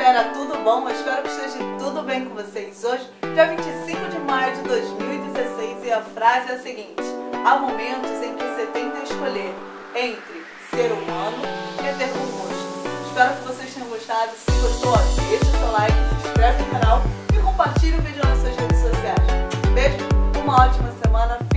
galera, tudo bom? Eu espero que esteja tudo bem com vocês. Hoje, dia 25 de maio de 2016, e a frase é a seguinte: há momentos em que você tem que escolher entre ser humano e ter bom gosto. Espero que vocês tenham gostado. Se gostou, deixa o seu like, se inscreve no canal e compartilha o vídeo nas suas redes sociais. Beijo, uma ótima semana.